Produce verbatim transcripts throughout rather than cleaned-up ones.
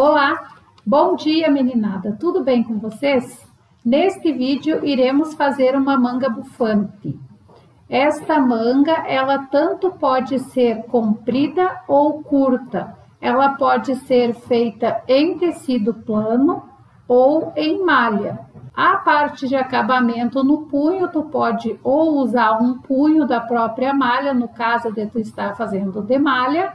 Olá, bom dia meninada, tudo bem com vocês? Neste vídeo iremos fazer uma manga bufante. Esta manga, ela tanto pode ser comprida ou curta. Ela pode ser feita em tecido plano ou em malha. A parte de acabamento no punho, tu pode ou usar um punho da própria malha, no caso de tu estar fazendo de malha,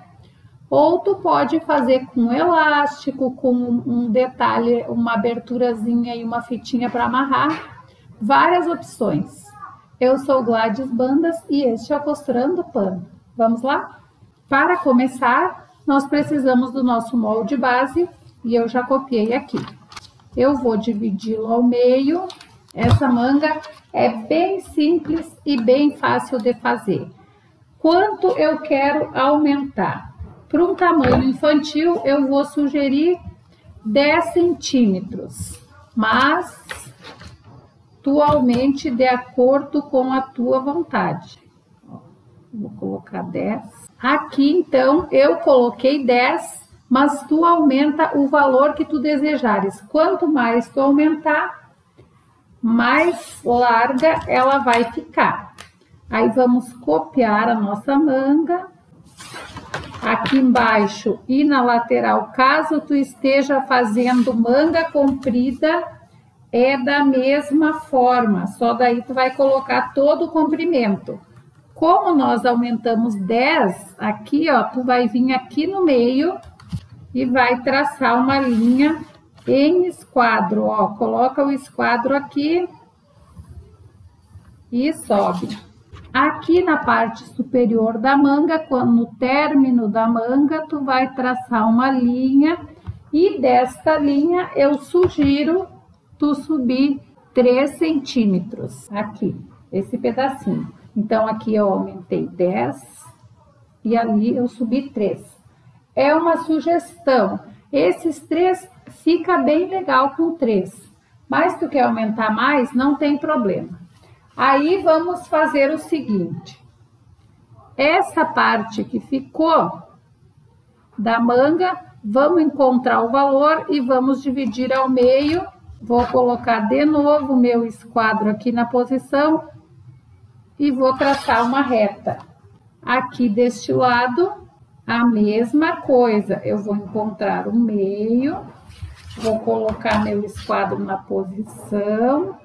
ou tu pode fazer com elástico, com um detalhe, uma aberturazinha e uma fitinha para amarrar. Várias opções. Eu sou Gladys Bandas e este é o Costurando Pano. Vamos lá? Para começar, nós precisamos do nosso molde base e eu já copiei aqui. Eu vou dividi-lo ao meio. Essa manga é bem simples e bem fácil de fazer. Quanto eu quero aumentar? Para um tamanho infantil, eu vou sugerir dez centímetros, mas tu aumente de acordo com a tua vontade. Vou colocar dez. Aqui, então, eu coloquei dez. Mas tu aumenta o valor que tu desejares. Quanto mais tu aumentar, mais larga ela vai ficar. Aí vamos copiar a nossa manga. Aqui embaixo e na lateral, caso tu esteja fazendo manga comprida, é da mesma forma. Só daí tu vai colocar todo o comprimento. Como nós aumentamos dez, aqui ó, tu vai vir aqui no meio e vai traçar uma linha em esquadro, ó. Coloca o esquadro aqui e sobe. Aqui na parte superior da manga, quando no término da manga, tu vai traçar uma linha. E desta linha, eu sugiro tu subir três centímetros. Aqui, esse pedacinho. Então, aqui eu aumentei dez e ali eu subi três. É uma sugestão. Esses três fica bem legal com três. Mas se tu quer aumentar mais, não tem problema. Aí vamos fazer o seguinte. Essa parte que ficou da manga, vamos encontrar o valor e vamos dividir ao meio. Vou colocar de novo o meu esquadro aqui na posição e vou traçar uma reta. Aqui deste lado, a mesma coisa, eu vou encontrar o meio, vou colocar meu esquadro na posição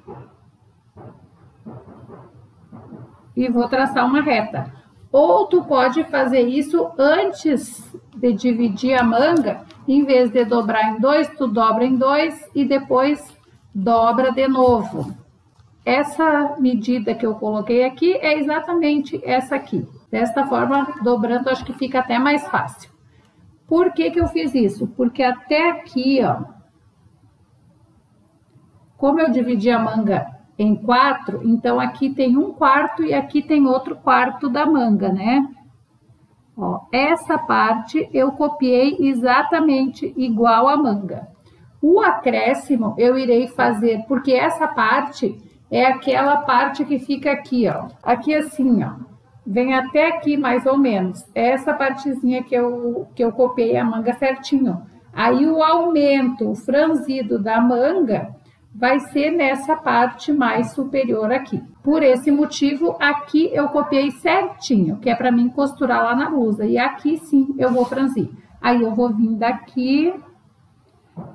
e vou traçar uma reta. Ou tu pode fazer isso antes de dividir a manga, em vez de dobrar em dois, tu dobra em dois e depois dobra de novo. Essa medida que eu coloquei aqui é exatamente essa aqui. Desta forma, dobrando, acho que fica até mais fácil. Por que que eu fiz isso? Porque até aqui, ó, como eu dividi a manga em quatro, então aqui tem um quarto e aqui tem outro quarto da manga, né? Ó, essa parte eu copiei exatamente igual à manga. O acréscimo eu irei fazer, porque essa parte é aquela parte que fica aqui, ó. Aqui assim, ó. Vem até aqui, mais ou menos. Essa partezinha que eu, que eu copiei a manga certinho. Aí o aumento, o franzido da manga, vai ser nessa parte mais superior aqui. Por esse motivo, aqui eu copiei certinho, que é para mim costurar lá na blusa. E aqui sim, eu vou franzir. Aí eu vou vir daqui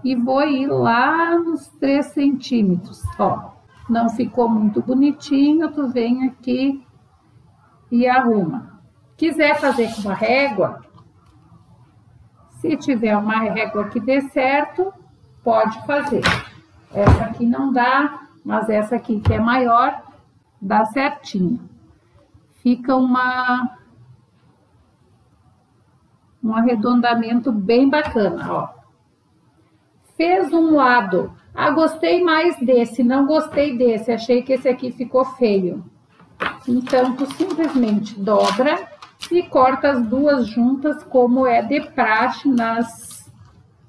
e vou ir lá nos três centímetros. Ó, não ficou muito bonitinho, tu vem aqui e arruma. Quiser fazer com uma régua, se tiver uma régua que dê certo, pode fazer. Essa aqui não dá, mas essa aqui que é maior, dá certinho. Fica uma um arredondamento bem bacana, ó. Fez um lado. Ah, gostei mais desse, não gostei desse, achei que esse aqui ficou feio. Então, tu simplesmente dobra e corta as duas juntas, como é de praxe nas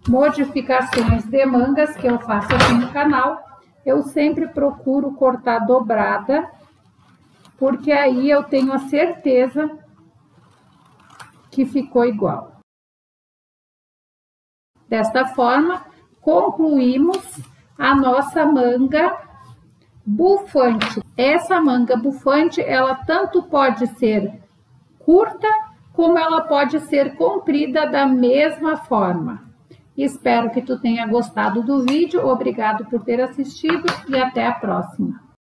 modificações de mangas que eu faço aqui no canal. Eu sempre procuro cortar dobrada, porque aí eu tenho a certeza que ficou igual. Desta forma, concluímos a nossa manga bufante. Essa manga bufante, ela tanto pode ser curta, como ela pode ser comprida da mesma forma. Espero que tu tenha gostado do vídeo. Obrigado por ter assistido e até a próxima.